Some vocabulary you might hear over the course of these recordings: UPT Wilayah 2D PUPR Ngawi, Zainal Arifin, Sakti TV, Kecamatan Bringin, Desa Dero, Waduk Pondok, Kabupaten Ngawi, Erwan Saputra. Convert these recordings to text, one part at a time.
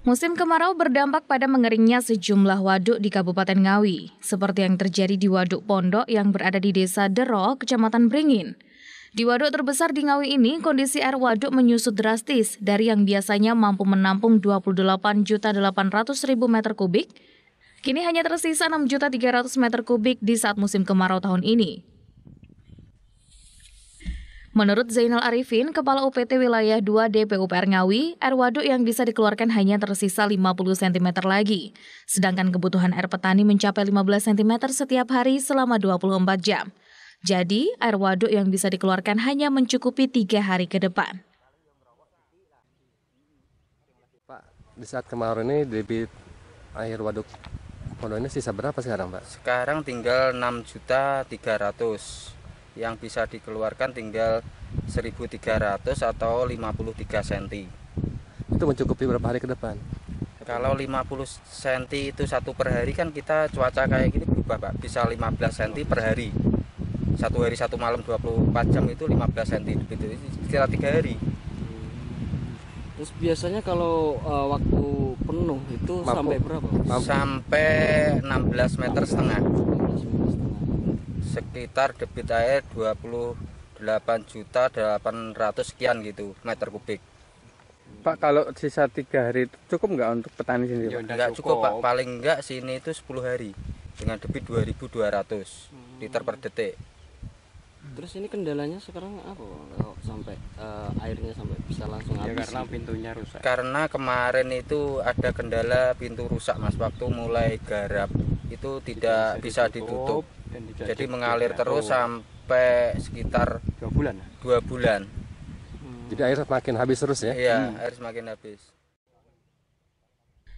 Musim kemarau berdampak pada mengeringnya sejumlah waduk di Kabupaten Ngawi, seperti yang terjadi di Waduk Pondok yang berada di Desa Dero, Kecamatan Bringin. Di waduk terbesar di Ngawi ini, kondisi air waduk menyusut drastis dari yang biasanya mampu menampung 28.800.000 meter kubik, kini hanya tersisa 6.300.000 meter kubik di saat musim kemarau tahun ini. Menurut Zainal Arifin, Kepala UPT Wilayah 2D PUPR Ngawi, air waduk yang bisa dikeluarkan hanya tersisa 50 cm lagi, sedangkan kebutuhan air petani mencapai 15 cm setiap hari selama 24 jam. Jadi, air waduk yang bisa dikeluarkan hanya mencukupi 3 hari ke depan. Pak, di saat kemarau ini debit air waduk Pondok ini sisa berapa sekarang, Pak? Sekarang tinggal 6.300.000. Yang bisa dikeluarkan tinggal 1.300 atau 53 cm. Itu mencukupi berapa hari ke depan? Kalau 50 cm itu satu per hari, kan kita cuaca kayak gini berubah, Pak. Bisa 15 cm per hari. Satu hari satu malam 24 jam itu 15 cm, itu sekitar 3 hari. Terus biasanya kalau waktu penuh itu sampai berapa? Sampai 16,5 meter. Sekitar debit air 28.800.000 sekian gitu meter kubik. Pak, kalau sisa 3 hari cukup nggak untuk petani sendiri? Nggak cukup, Pak. Paling nggak sini itu 10 hari dengan debit 2.200 liter per detik. Terus ini kendalanya sekarang apa? Kalau sampai airnya sampai bisa langsung habis? Ya, karena pintunya rusak. Karena kemarin itu ada kendala pintu rusak, Mas. Waktu mulai garap itu tidak bisa ditutup. Jadi mengalir terus sampai sekitar 2 bulan. 2 bulan. Jadi air semakin habis terus ya? Iya, air semakin habis.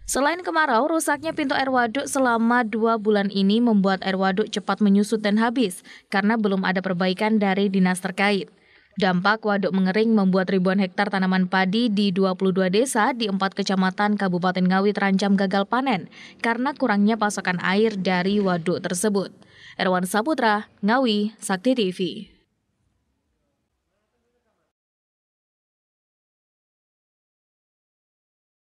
Selain kemarau, rusaknya pintu air waduk selama 2 bulan ini membuat air waduk cepat menyusut dan habis karena belum ada perbaikan dari dinas terkait. Dampak waduk mengering membuat ribuan hektar tanaman padi di 22 desa di 4 kecamatan Kabupaten Ngawi terancam gagal panen karena kurangnya pasokan air dari waduk tersebut. Erwan Saputra, Ngawi, Sakti TV.